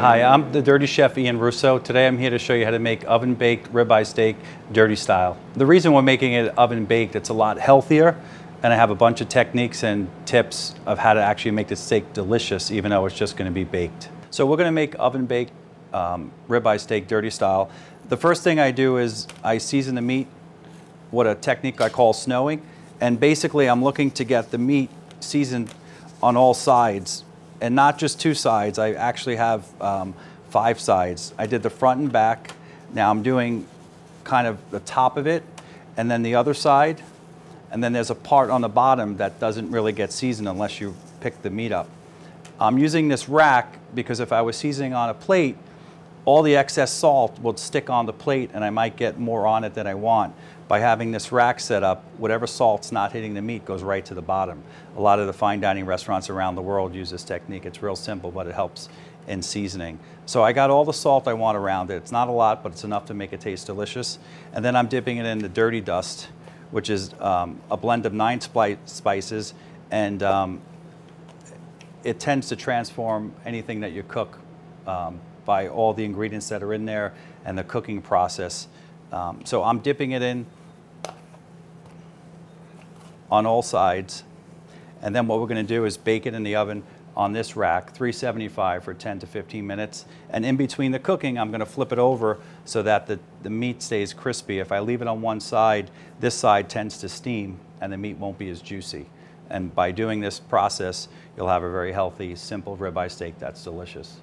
Hi, I'm the Dirty Chef Ian Russo. Today I'm here to show you how to make oven-baked ribeye steak dirty style. The reason we're making it oven-baked, it's a lot healthier, and I have a bunch of techniques and tips of how to actually make the steak delicious even though it's just going to be baked. So we're going to make oven-baked ribeye steak dirty style. The first thing I do is I season the meat with a technique I call snowing, and basically I'm looking to get the meat seasoned on all sides. And not just two sides, I actually have 5 sides. I did the front and back. Now I'm doing kind of the top of it, and then the other side, and then there's a part on the bottom that doesn't really get seasoned unless you pick the meat up. I'm using this rack because if I was seasoning on a plate, all the excess salt would stick on the plate and I might get more on it than I want. By having this rack set up, whatever salt's not hitting the meat goes right to the bottom. A lot of the fine dining restaurants around the world use this technique. It's real simple, but it helps in seasoning. So I got all the salt I want around it. It's not a lot, but it's enough to make it taste delicious. And then I'm dipping it in the dirty dust, which is a blend of 9 spices, and it tends to transform anything that you cook by all the ingredients that are in there and the cooking process. So I'm dipping it in on all sides, and then what we're going to do is bake it in the oven on this rack, 375 for 10 to 15 minutes. And in between the cooking, I'm going to flip it over so that the meat stays crispy. If I leave it on one side, this side tends to steam and the meat won't be as juicy. And by doing this process, you'll have a very healthy, simple ribeye steak that's delicious.